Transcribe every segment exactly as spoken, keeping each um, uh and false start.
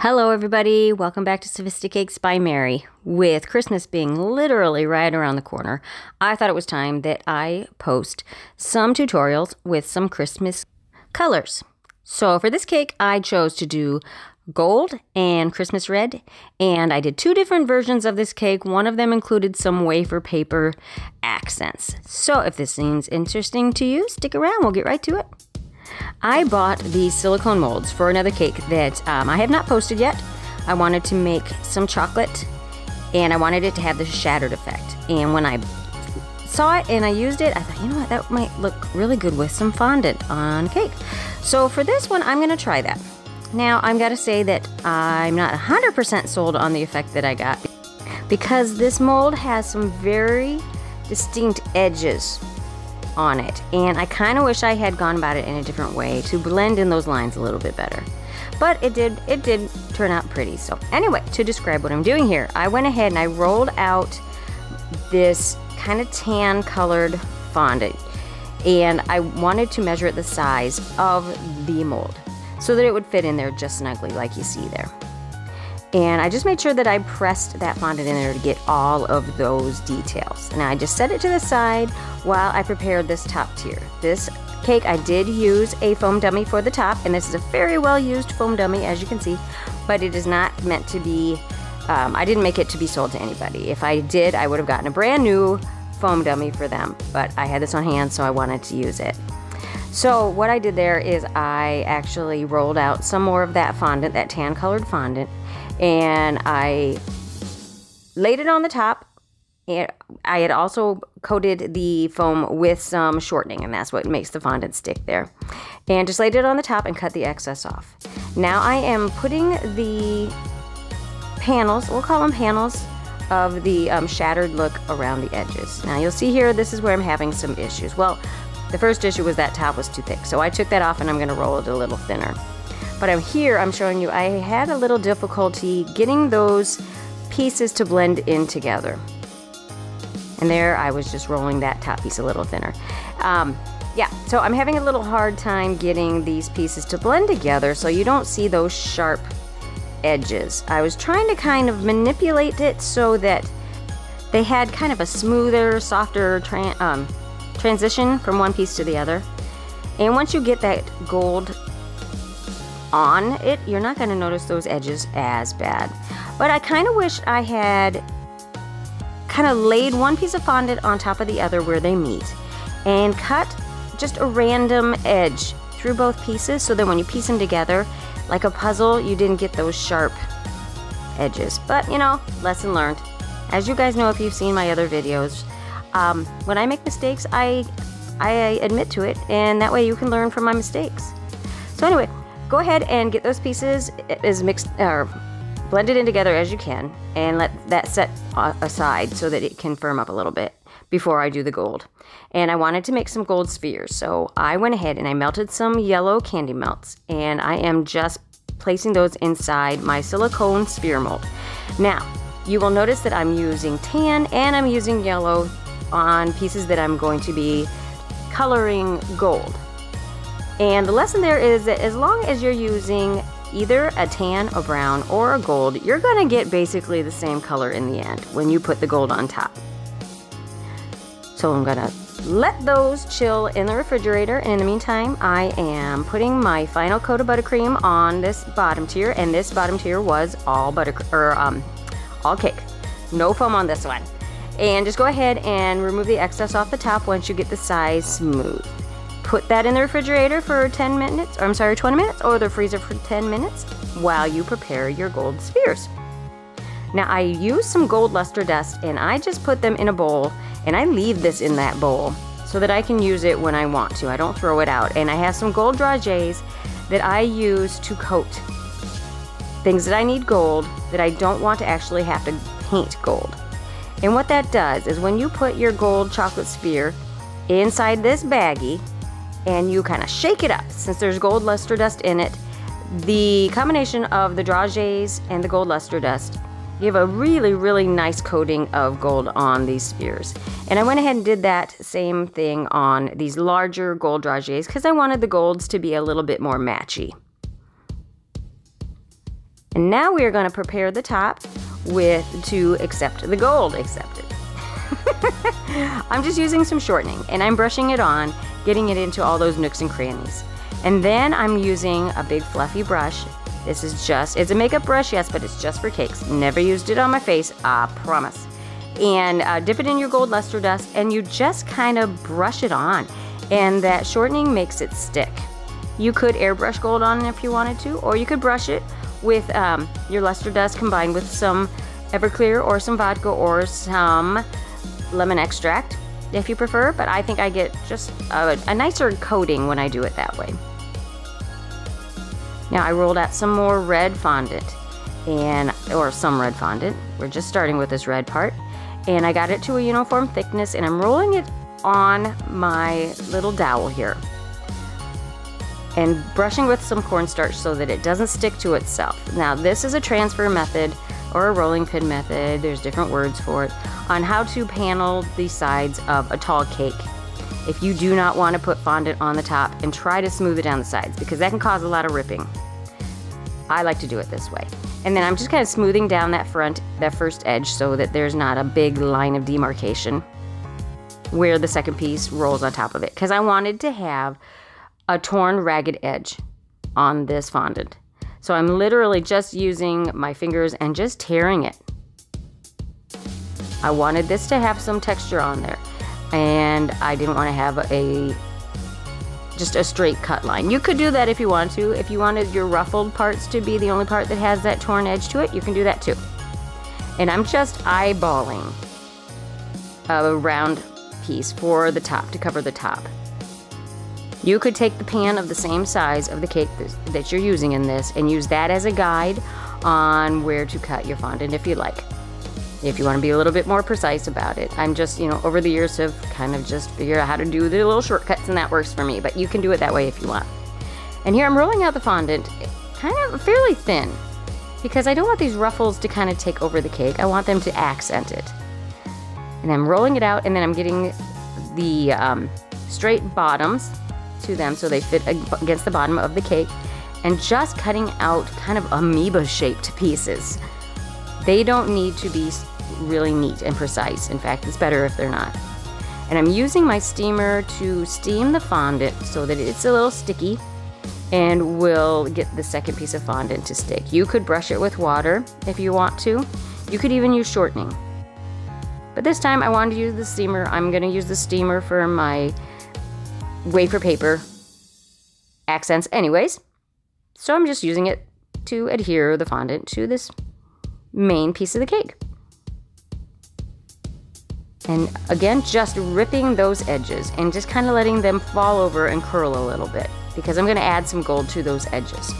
Hello everybody, welcome back to Sophisticakes by Mary. With Christmas being literally right around the corner, I thought it was time that I post some tutorials with some Christmas colors. So for this cake, I chose to do gold and Christmas red, and I did two different versions of this cake. One of them included some wafer paper accents. So if this seems interesting to you, stick around, we'll get right to it. I bought these silicone molds for another cake that um, I have not posted yet. I wanted to make some chocolate, and I wanted it to have the shattered effect. And when I saw it and I used it, I thought, you know what, that might look really good with some fondant on cake. So for this one, I'm going to try that. Now, I've got to say that I'm not one hundred percent sold on the effect that I got, because this mold has some very distinct edges on it, and I kind of wish I had gone about it in a different way to blend in those lines a little bit better, but it did it did turn out pretty. So anyway, to describe what I'm doing here, I went ahead and I rolled out this kind of tan colored fondant, and I wanted to measure it the size of the mold so that it would fit in there just snugly like you see there. And I just made sure that I pressed that fondant in there to get all of those details. And I just set it to the side while I prepared this top tier. This cake, I did use a foam dummy for the top, and this is a very well used foam dummy, as you can see, but it is not meant to be, um, I didn't make it to be sold to anybody. If I did, I would have gotten a brand new foam dummy for them, but I had this on hand, so I wanted to use it. So what I did there is I actually rolled out some more of that fondant, that tan colored fondant, and I laid it on the top. And I had also coated the foam with some shortening, and that's what makes the fondant stick there. And just laid it on the top and cut the excess off. Now I am putting the panels, we'll call them panels, of the um, shattered look around the edges. Now you'll see here, this is where I'm having some issues. Well, the first issue was that top was too thick, so I took that off and I'm going to roll it a little thinner. But I'm here, I'm showing you, I had a little difficulty getting those pieces to blend in together. And there I was just rolling that top piece a little thinner. Um, yeah, so I'm having a little hard time getting these pieces to blend together so you don't see those sharp edges. I was trying to kind of manipulate it so that they had kind of a smoother, softer tran um, transition from one piece to the other. And once you get that gold on it, you're not going to notice those edges as bad. But I kind of wish I had kind of laid one piece of fondant on top of the other where they meet and cut just a random edge through both pieces, so that when you piece them together like a puzzle, you didn't get those sharp edges. But you know, lesson learned. As you guys know, if you've seen my other videos, um, when I make mistakes, I, I admit to it, and that way you can learn from my mistakes. So anyway, go ahead and get those pieces as mixed or blended in together as you can, and let that set aside so that it can firm up a little bit before I do the gold. And I wanted to make some gold spheres, so I went ahead and I melted some yellow candy melts, and I am just placing those inside my silicone sphere mold. Now, you will notice that I'm using tan and I'm using yellow on pieces that I'm going to be coloring gold. And the lesson there is that as long as you're using either a tan, a brown, or a gold, you're going to get basically the same color in the end when you put the gold on top. So I'm going to let those chill in the refrigerator, and in the meantime, I am putting my final coat of buttercream on this bottom tier, and this bottom tier was all butter, or um, all cake. No foam on this one. And just go ahead and remove the excess off the top once you get the size smooth. Put that in the refrigerator for ten minutes, or I'm sorry, twenty minutes, or the freezer for ten minutes while you prepare your gold spheres. Now I use some gold luster dust, and I just put them in a bowl, and I leave this in that bowl so that I can use it when I want to. I don't throw it out. And I have some gold dragées that I use to coat things that I need gold that I don't want to actually have to paint gold. And what that does is when you put your gold chocolate sphere inside this baggie, and you kind of shake it up, since there's gold luster dust in it, the combination of the dragées and the gold luster dust give a really, really nice coating of gold on these spheres. And I went ahead and did that same thing on these larger gold dragées because I wanted the golds to be a little bit more matchy. And now we are going to prepare the top with to accept the gold accepted. I'm just using some shortening and I'm brushing it on, getting it into all those nooks and crannies. And then I'm using a big fluffy brush. This is just, it's a makeup brush, yes, but it's just for cakes. Never used it on my face, I promise. And uh, dip it in your gold luster dust and you just kind of brush it on. And that shortening makes it stick. You could airbrush gold on if you wanted to, or you could brush it with um, your luster dust combined with some Everclear or some vodka or some lemon extract if you prefer, but I think I get just a, a nicer coating when I do it that way. Now I rolled out some more red fondant, and or some red fondant. We're just starting with this red part. And I got it to a uniform thickness and I'm rolling it on my little dowel here. And brushing with some cornstarch so that it doesn't stick to itself. Now this is a transfer method or a rolling pin method, there's different words for it, on how to panel the sides of a tall cake. If you do not want to put fondant on the top, and try to smooth it down the sides because that can cause a lot of ripping. I like to do it this way. And then I'm just kind of smoothing down that front, that first edge so that there's not a big line of demarcation where the second piece rolls on top of it, because I wanted to have a torn, ragged edge on this fondant. So I'm literally just using my fingers and just tearing it. I wanted this to have some texture on there and I didn't want to have a just a straight cut line. You could do that if you want to. If you wanted your ruffled parts to be the only part that has that torn edge to it, you can do that too. And I'm just eyeballing a round piece for the top, to cover the top. You could take the pan of the same size of the cake that you're using in this and use that as a guide on where to cut your fondant if you like. If you want to be a little bit more precise about it. I'm just, you know, over the years have kind of just figured out how to do the little shortcuts and that works for me, but you can do it that way if you want. And here I'm rolling out the fondant kind of fairly thin because I don't want these ruffles to kind of take over the cake. I want them to accent it. And I'm rolling it out and then I'm getting the um, straight bottoms to them so they fit against the bottom of the cake and just cutting out kind of amoeba shaped pieces. They don't need to be really neat and precise. In fact, it's better if they're not. And I'm using my steamer to steam the fondant so that it's a little sticky and will get the second piece of fondant to stick. You could brush it with water if you want to. You could even use shortening. But this time I wanted to use the steamer. I'm gonna use the steamer for my wafer paper accents anyways. So I'm just using it to adhere the fondant to this main piece of the cake. And again, just ripping those edges and just kind of letting them fall over and curl a little bit because I'm going to add some gold to those edges.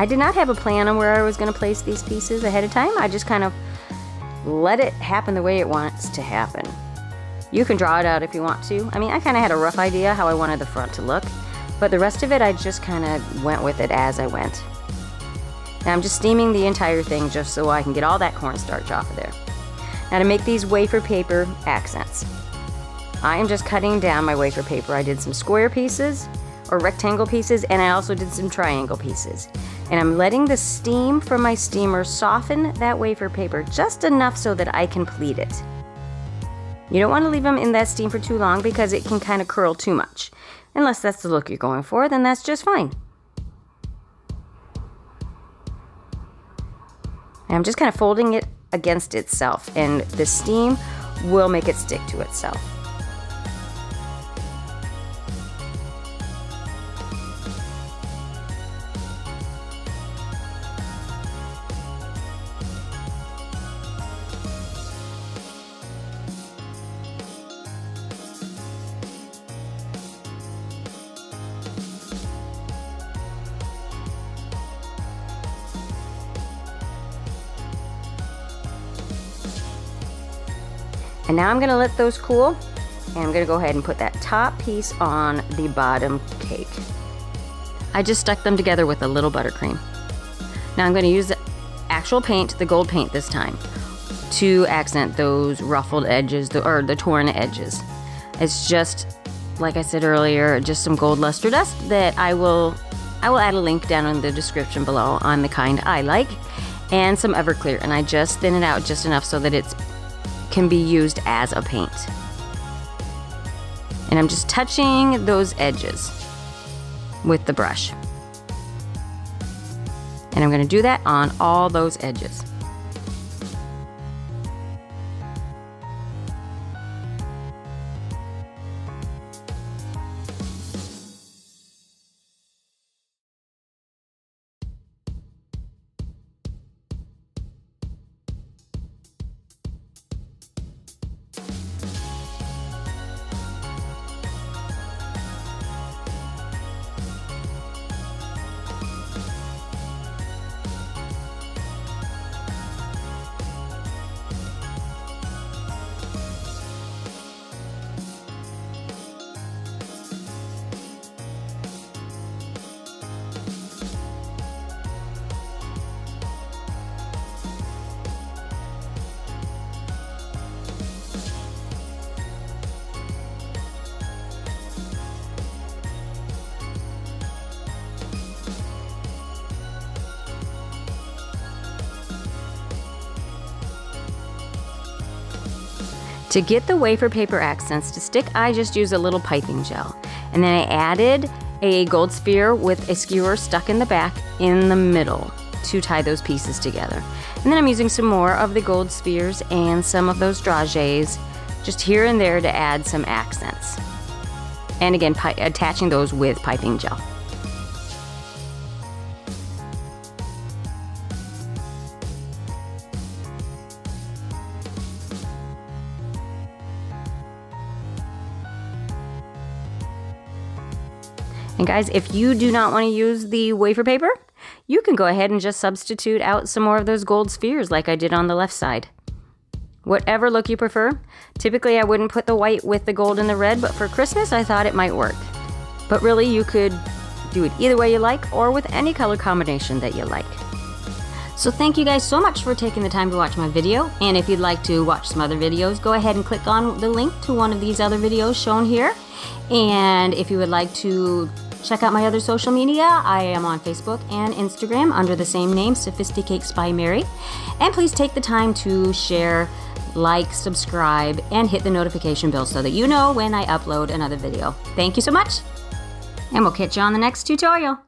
I did not have a plan on where I was going to place these pieces ahead of time. I just kind of let it happen the way it wants to happen. You can draw it out if you want to. I mean, I kind of had a rough idea how I wanted the front to look, but the rest of it, I just kind of went with it as I went. Now I'm just steaming the entire thing just so I can get all that cornstarch off of there. Now to make these wafer paper accents, I am just cutting down my wafer paper. I did some square pieces or rectangle pieces, and I also did some triangle pieces. And I'm letting the steam from my steamer soften that wafer paper just enough so that I can pleat it. You don't want to leave them in that steam for too long because it can kind of curl too much. Unless that's the look you're going for, then that's just fine. And I'm just kind of folding it against itself, and the steam will make it stick to itself. And now I'm gonna let those cool, and I'm gonna go ahead and put that top piece on the bottom cake. I just stuck them together with a little buttercream. Now I'm gonna use the actual paint, the gold paint this time, to accent those ruffled edges, or the torn edges. It's just, like I said earlier, just some gold luster dust that I will, I will add a link down in the description below on the kind I like, and some Everclear, and I just thin it out just enough so that it's can be used as a paint. And I'm just touching those edges with the brush. And I'm gonna do that on all those edges. To get the wafer paper accents to stick, I just use a little piping gel. And then I added a gold sphere with a skewer stuck in the back in the middle to tie those pieces together. And then I'm using some more of the gold spheres and some of those dragées just here and there to add some accents. And again, attaching those with piping gel. And guys, if you do not want to use the wafer paper, you can go ahead and just substitute out some more of those gold spheres like I did on the left side. Whatever look you prefer. Typically, I wouldn't put the white with the gold and the red, but for Christmas, I thought it might work. But really, you could do it either way you like or with any color combination that you like. So thank you guys so much for taking the time to watch my video. And if you'd like to watch some other videos, go ahead and click on the link to one of these other videos shown here. And if you would like to check out my other social media, I am on Facebook and Instagram under the same name, Sophisticakes by Mary. And please take the time to share, like, subscribe, and hit the notification bell so that you know when I upload another video. Thank you so much, and we'll catch you on the next tutorial.